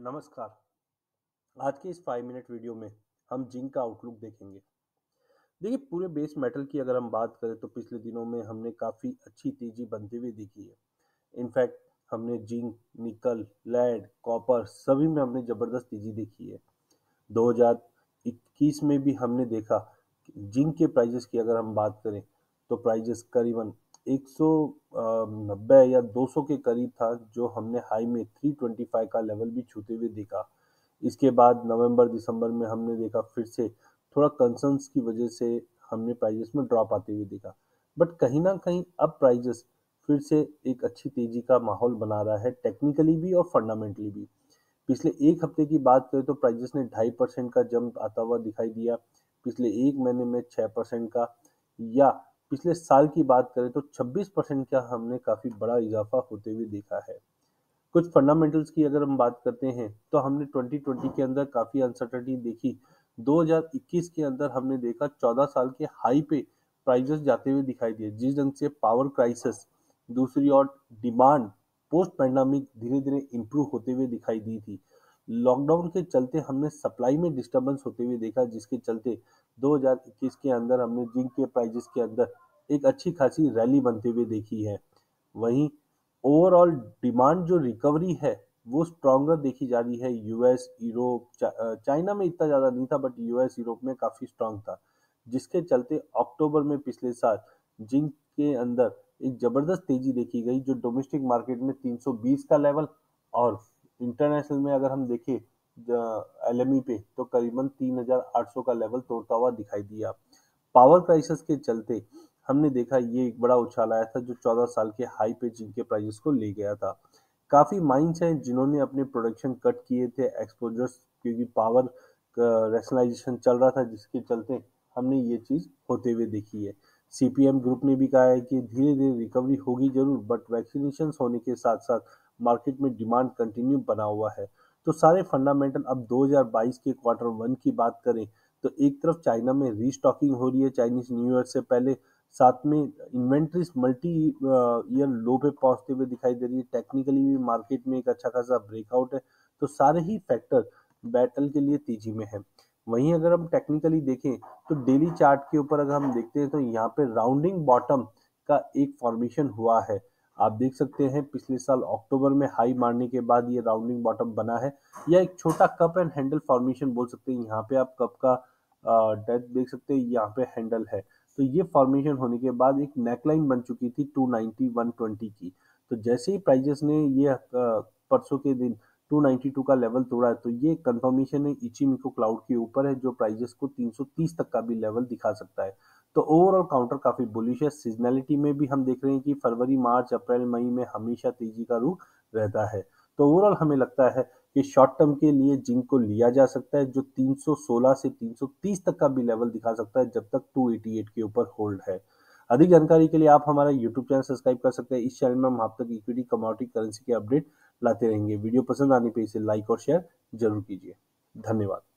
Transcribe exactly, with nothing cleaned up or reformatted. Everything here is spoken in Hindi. नमस्कार। आज की इस फाइव मिनट वीडियो में हम जिंक का आउटलुक देखेंगे। देखिए, पूरे बेस मेटल की अगर हम बात करें तो पिछले दिनों में हमने काफ़ी अच्छी तेजी बनती हुई देखी है। इनफैक्ट हमने जिंक, निकल, लेड, कॉपर सभी में हमने ज़बरदस्त तेजी देखी है। दो हज़ार इक्कीस में भी हमने देखा जिंक के प्राइजेस की अगर हम बात करें तो प्राइजेस करीबन एक सौ नब्बे या दो सौ के करीब था, जो हमने हाई में तीन सौ पच्चीस का लेवल भी छूते हुए देखा। इसके बाद नवंबर दिसंबर में हमने देखा फिर से थोड़ा कंसर्न्स की वजह से हमने प्राइजेस में ड्रॉप आते हुए देखा, बट कहीं ना कहीं अब प्राइजेस फिर से एक अच्छी तेजी का माहौल बना रहा है, टेक्निकली भी और फंडामेंटली भी। पिछले एक हफ्ते की बात करें तो प्राइजेस ने ढाई परसेंट का जंप आता हुआ दिखाई दिया, पिछले एक महीने में छः परसेंट का, या पिछले साल की बात करें तो छब्बीस परसेंट का हमने काफ़ी बड़ा इजाफा होते हुए देखा है। कुछ फंडामेंटल्स की अगर हम बात करते हैं तो हमने ट्वेंटी ट्वेंटी के अंदर काफ़ी अनसर्टेनिटी देखी। दो हज़ार इक्कीस के अंदर हमने देखा चौदह साल के हाई पे प्राइजेस जाते हुए दिखाई दिए। जिस ढंग से पावर क्राइसिस, दूसरी ओर डिमांड पोस्ट पैंडमिक धीरे धीरे इम्प्रूव होते हुए दिखाई दी थी। लॉकडाउन के चलते हमने सप्लाई में डिस्टर्बेंस होते हुए देखा, जिसके चलते दो हज़ार इक्कीस के अंदर हमने जिंक के प्राइजेस के अंदर एक अच्छी खासी रैली बनते हुए देखी है। वहीं ओवरऑल डिमांड जो रिकवरी है वो स्ट्रॉन्गर देखी जा रही है। यूएस, यूरोप, चा, चाइना में इतना ज़्यादा नहीं था, बट यूएस यूरोप में काफ़ी स्ट्रॉन्ग था, जिसके चलते अक्टूबर में पिछले साल जिंक के अंदर एक ज़बरदस्त तेजी देखी गई, जो डोमेस्टिक मार्केट में तीन सौ बीस का लेवल और इंटरनेशनल में अगर हम देखें एलएमई पे तो करीबन तीन हज़ार आठ सौ का लेवल तोड़ता हुआ दिखाई दिया। पावर क्राइसिस के चलते हमने देखा ये एक बड़ा उछाल आया था, जो चौदह साल के हाई पे जिनके प्राइजेस को ले गया था। काफ़ी माइंस हैं जिन्होंने अपने प्रोडक्शन कट किए थे, एक्सपोजर्स, क्योंकि पावर रैशनलाइजेशन चल रहा था, जिसके चलते हमने ये चीज़ होते हुए देखी है। सीपीएम ग्रुप ने भी कहा है कि धीरे धीरे रिकवरी होगी जरूर, बट वैक्सीनेशन होने के साथ साथ मार्केट में डिमांड कंटिन्यू बना हुआ है। तो सारे फंडामेंटल अब दो हज़ार बाईस के क्वार्टर वन की बात करें तो एक तरफ चाइना में रीस्टॉकिंग हो रही है चाइनीज न्यू ईयर से पहले, साथ में इन्वेंट्रीज मल्टी ईयर लो पे पहुंचते हुए दिखाई दे रही है। टेक्निकली भी मार्केट में एक अच्छा खासा ब्रेकआउट है, तो सारे ही फैक्टर बैटल के लिए तेजी में है। वहीं अगर हम टेक्निकली देखें तो डेली चार्ट के ऊपर अगर हम देखते हैं तो यहाँ पर राउंडिंग बॉटम का एक फॉर्मेशन हुआ है। आप देख सकते हैं पिछले साल अक्टूबर में हाई मारने के बाद ये राउंडिंग बॉटम बना है, या एक छोटा कप एंड हैंडल फॉर्मेशन बोल सकते हैं। यहाँ पे आप कप का डेप्थ देख सकते हैं, यहाँ पे हैंडल है, तो ये फॉर्मेशन होने के बाद एक नेकलाइन बन चुकी थी दो सौ नब्बे एक सौ बीस की। तो जैसे ही प्राइजेस ने ये परसों के दिन दो सौ बानवे का लेवल तोड़ा है तो ये कंफर्मेशन है इचिमिको क्लाउड के ऊपर है, जो प्राइजेस को तीन सौ तीस तक का भी लेवल दिखा सकता है। तो ओवरऑल काउंटर काफ़ी बुलिश है। सीजनैलिटी में भी हम देख रहे हैं कि फरवरी, मार्च, अप्रैल, मई में हमेशा तेजी का रुख रहता है। तो ओवरऑल हमें लगता है कि शॉर्ट टर्म के लिए जिंक को लिया जा सकता है, जो तीन सौ सोलह से तीन सौ तीस तक का भी लेवल दिखा सकता है, जब तक दो सौ अठासी के ऊपर होल्ड है। अधिक जानकारी के लिए आप हमारा यूट्यूब चैनल सब्सक्राइब कर सकते हैं। इस चैनल में हम आप तक इक्विटी, कमोडिटी, करेंसी के अपडेट लाते रहेंगे। वीडियो पसंद आने पर इसे लाइक और शेयर जरूर कीजिए। धन्यवाद।